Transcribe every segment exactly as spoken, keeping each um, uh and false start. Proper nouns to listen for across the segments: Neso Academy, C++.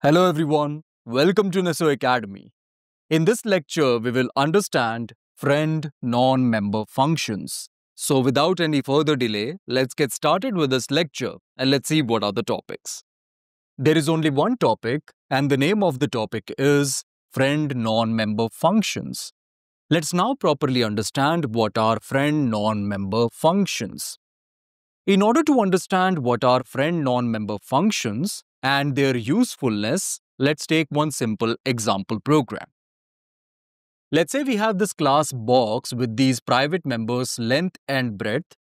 Hello everyone, welcome to Neso Academy. In this lecture, we will understand friend non-member functions. So without any further delay, let's get started with this lecture and let's see what are the topics. There is only one topic and the name of the topic is friend non-member functions. Let's now properly understand what are friend non-member functions. In order to understand what are friend non-member functions, and their usefulness, let's take one simple example program. Let's say we have this class box with these private members length and breadth.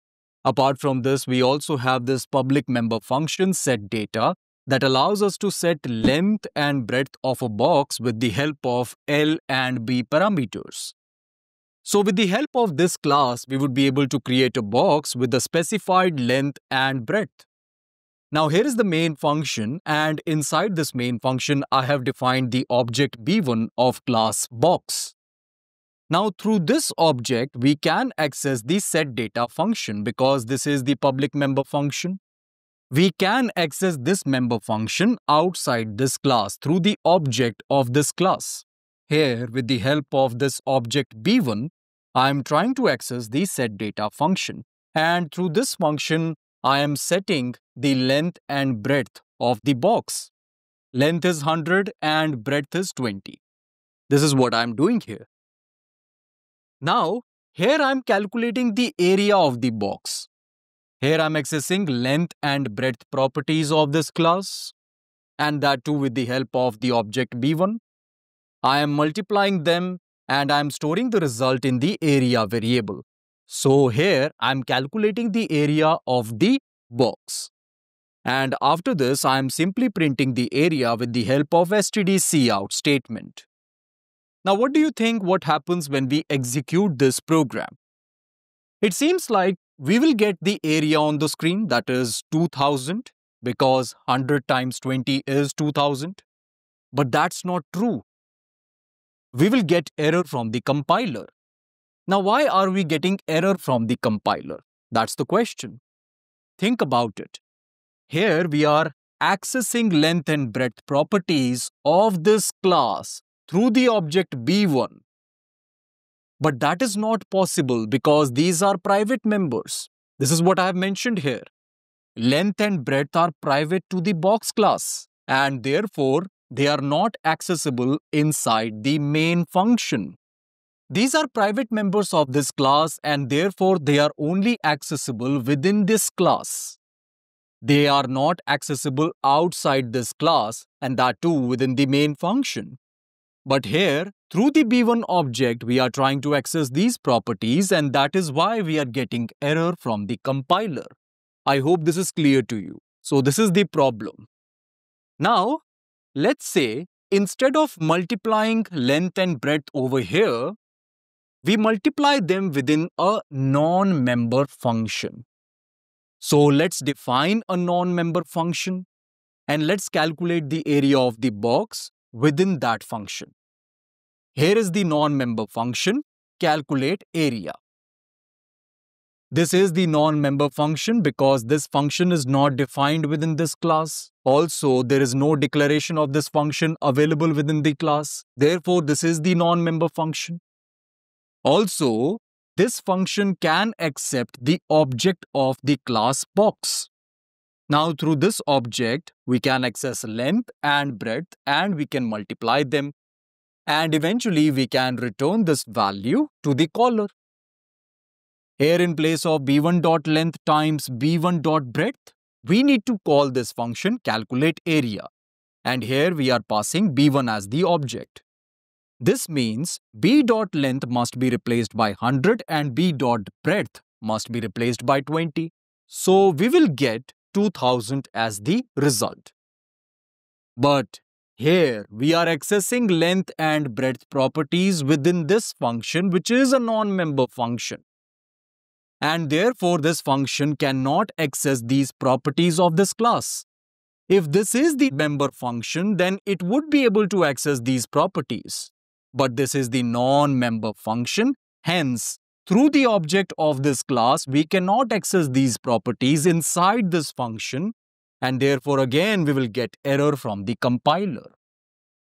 Apart from this, we also have this public member function setData that allows us to set length and breadth of a box with the help of L and B parameters. So with the help of this class, we would be able to create a box with a specified length and breadth. Now here is the main function, and inside this main function I have defined the object B one of class box. Now through this object we can access the setData function because this is the public member function. We can access this member function outside this class through the object of this class. Here with the help of this object B one, I am trying to access the setData function, and through this function I am setting the length and breadth of the box. Length is one hundred and breadth is twenty. This is what I am doing here. Now, here I am calculating the area of the box. Here I am accessing length and breadth properties of this class, and that too with the help of the object B one. I am multiplying them and I am storing the result in the area variable. So here I am calculating the area of the box, and after this I am simply printing the area with the help of std_cout statement. Now what do you think what happens when we execute this program? It seems like we will get the area on the screen, that is two thousand, because one hundred times twenty is two thousand. But that's not true. We will get error from the compiler. Now, why are we getting error from the compiler? That's the question. Think about it. Here we are accessing length and breadth properties of this class through the object B one. But that is not possible because these are private members. This is what I have mentioned here. Length and breadth are private to the box class, and therefore they are not accessible inside the main function. These are private members of this class, and therefore they are only accessible within this class. They are not accessible outside this class, and that too within the main function. But here, through the B one object, we are trying to access these properties, and that is why we are getting error from the compiler. I hope this is clear to you. So this is the problem. Now, let's say instead of multiplying length and breadth over here, we multiply them within a non-member function. So let's define a non-member function and let's calculate the area of the box within that function. Here is the non-member function, calculate area. This is the non-member function because this function is not defined within this class. Also, there is no declaration of this function available within the class. Therefore, this is the non-member function. Also, this function can accept the object of the class box. Now, through this object, we can access length and breadth and we can multiply them. And eventually, we can return this value to the caller. Here, in place of b one.length times b one.breadth, we need to call this function calculate area. And here, we are passing b one as the object. This means b.length must be replaced by one hundred and b.breadth must be replaced by twenty. So we will get two thousand as the result. But here we are accessing length and breadth properties within this function, which is a non-member function. And therefore this function cannot access these properties of this class. If this is the member function, then it would be able to access these properties. But this is the non-member function, hence, through the object of this class, we cannot access these properties inside this function, and therefore again we will get error from the compiler.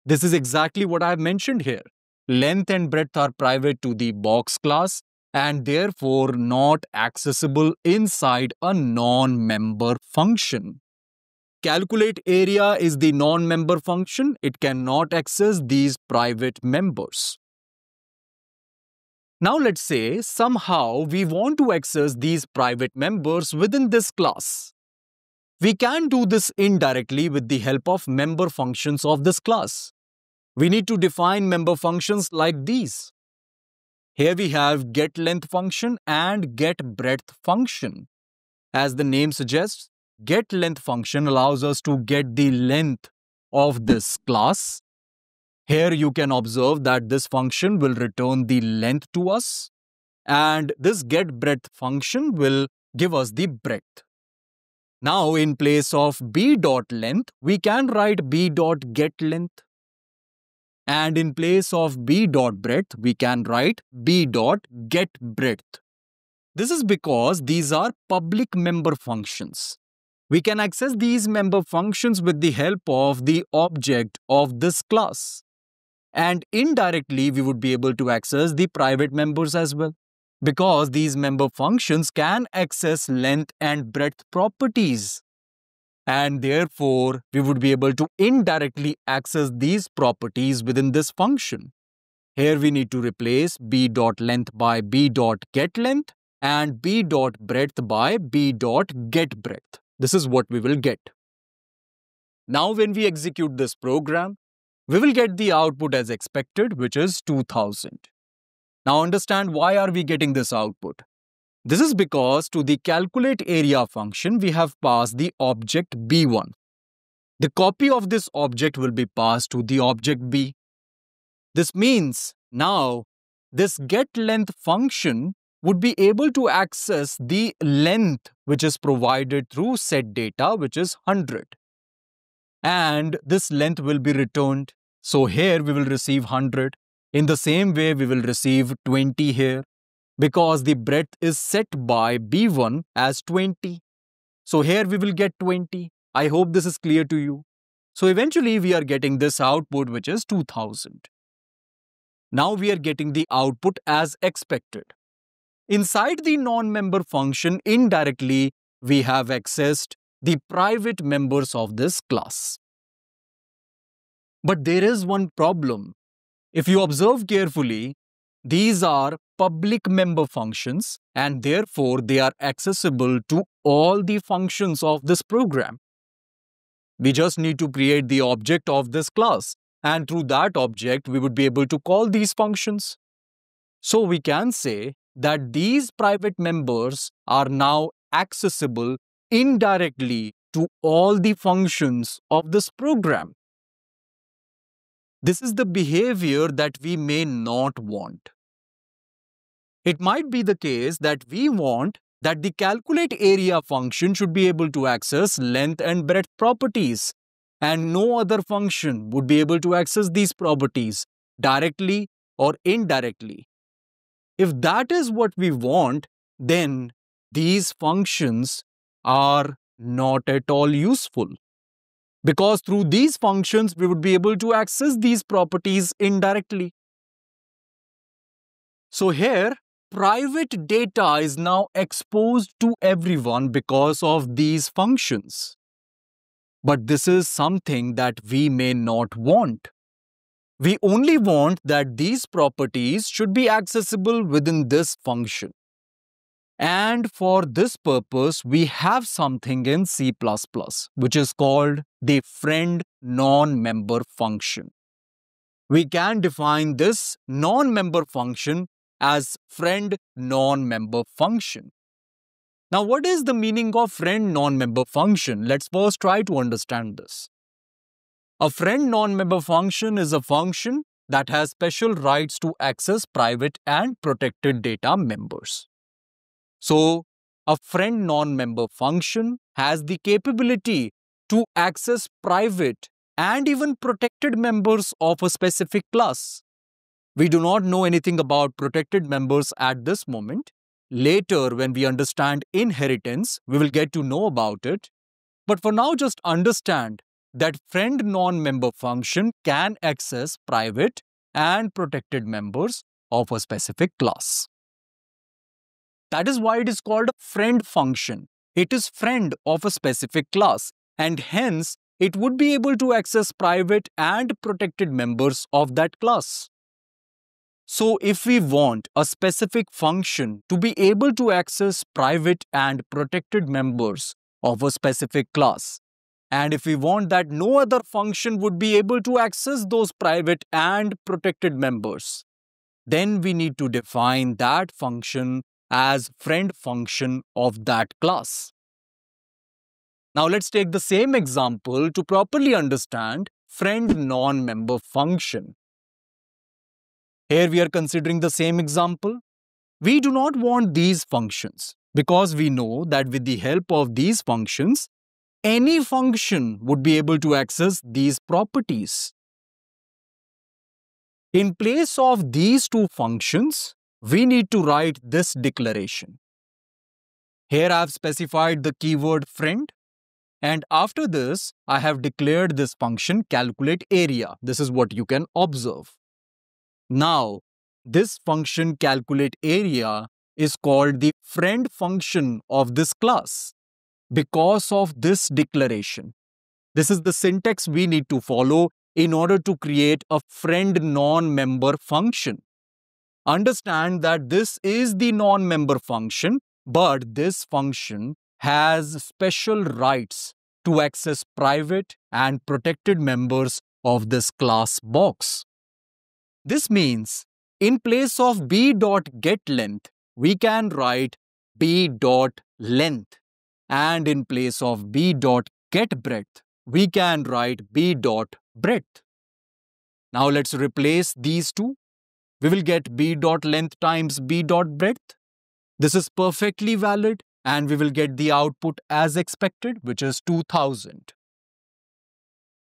This is exactly what I have mentioned here. Length and breadth are private to the box class and therefore not accessible inside a non-member function. Calculate area is the non-member function. It cannot access these private members. Now let's say somehow we want to access these private members within this class. We can do this indirectly with the help of member functions of this class. We need to define member functions like these. Here we have getLength function and getBreadth function. As the name suggests, getLength function allows us to get the length of this class. Here you can observe that this function will return the length to us, and this getBreadth function will give us the breadth. Now, in place of b.length, we can write b.getLength. And in place of b.breadth, we can write b.getBreadth. This is because these are public member functions. We can access these member functions with the help of the object of this class. And indirectly, we would be able to access the private members as well, because these member functions can access length and breadth properties. And therefore, we would be able to indirectly access these properties within this function. Here we need to replace b.length by b.getLength and b.breadth by b.getBreadth. This is what we will get. Now when we execute this program, we will get the output as expected, which is two thousand. Now understand, why are we getting this output? This is because to the calculate area function, we have passed the object b one. The copy of this object will be passed to the object b. This means now this getLength function would be able to access the length which is provided through set data, which is one hundred. And this length will be returned. So here we will receive one hundred. In the same way, we will receive twenty here, because the breadth is set by b one as twenty. So here we will get twenty. I hope this is clear to you. So eventually we are getting this output, which is two thousand. Now we are getting the output as expected. Inside the non-member function, indirectly, we have accessed the private members of this class. But there is one problem. If you observe carefully, these are public member functions and therefore they are accessible to all the functions of this program. We just need to create the object of this class, and through that object we would be able to call these functions. So we can say that these private members are now accessible indirectly to all the functions of this program. This is the behavior that we may not want. It might be the case that we want that the calculate area function should be able to access length and breadth properties, and no other function would be able to access these properties directly or indirectly. If that is what we want, then these functions are not at all useful, because through these functions, we would be able to access these properties indirectly. So here, private data is now exposed to everyone because of these functions. But this is something that we may not want. We only want that these properties should be accessible within this function. And for this purpose, we have something in C plus plus, which is called the friend non-member function. We can define this non-member function as friend non-member function. Now, what is the meaning of friend non-member function? Let's first try to understand this. A friend non-member function is a function that has special rights to access private and protected data members. So, a friend non-member function has the capability to access private and even protected members of a specific class. We do not know anything about protected members at this moment. Later, when we understand inheritance, we will get to know about it. But for now, just understand that friend non-member function can access private and protected members of a specific class. That is why it is called a friend function. It is friend of a specific class, and hence it would be able to access private and protected members of that class. So if we want a specific function to be able to access private and protected members of a specific class, and if we want that no other function would be able to access those private and protected members, then we need to define that function as friend function of that class. Now let's take the same example to properly understand friend non-member function. Here we are considering the same example. We do not want these functions because we know that with the help of these functions, any function would be able to access these properties. In place of these two functions, we need to write this declaration. Here I have specified the keyword friend, and after this I have declared this function calculate area. This is what you can observe. Now this function calculate area is called the friend function of this class because of this declaration. This is the syntax we need to follow in order to create a friend non-member function. Understand that this is the non-member function, but this function has special rights to access private and protected members of this class box. This means in place of b.getLength, we can write b.length, and in place of b.getBreadth, we can write b.breadth. Now let's replace these two. We will get b.length times b.breadth. This is perfectly valid, and we will get the output as expected, which is two thousand.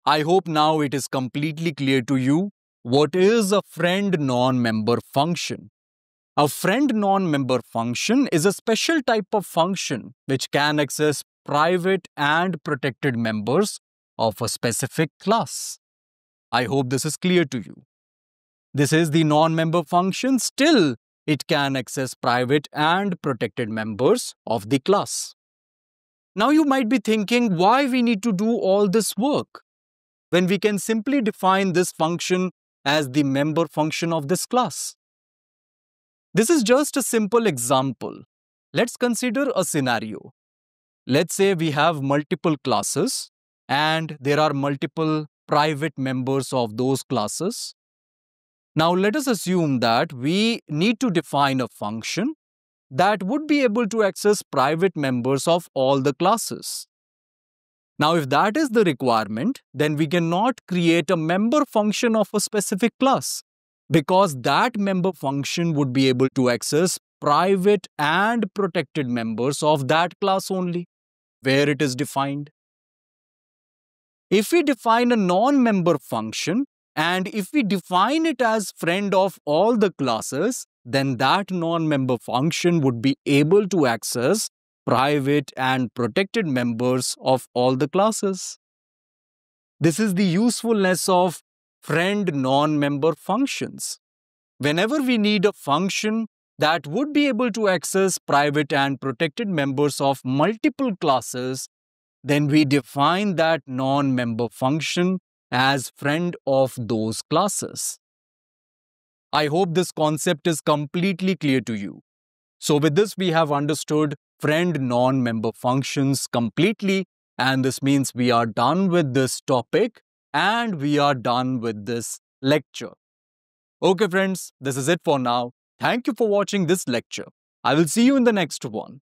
I hope now it is completely clear to you what is a friend non-member function. A friend non-member function is a special type of function which can access private and protected members of a specific class. I hope this is clear to you. This is the non-member function. Still, it can access private and protected members of the class. Now you might be thinking why we need to do all this work when we can simply define this function as the member function of this class. This is just a simple example. Let's consider a scenario. Let's say we have multiple classes and there are multiple private members of those classes. Now let us assume that we need to define a function that would be able to access private members of all the classes. Now if that is the requirement, then we cannot create a member function of a specific class because that member function would be able to access private and protected members of that class only, where it is defined. If we define a non-member function, and if we define it as friend of all the classes, then that non-member function would be able to access private and protected members of all the classes. This is the usefulness of friend non-member functions. Whenever we need a function that would be able to access private and protected members of multiple classes, then we define that non-member function as friend of those classes. I hope this concept is completely clear to you. So with this, we have understood friend non-member functions completely, and this means we are done with this topic and we are done with this lecture. Okay friends, this is it for now. Thank you for watching this lecture. I will see you in the next one.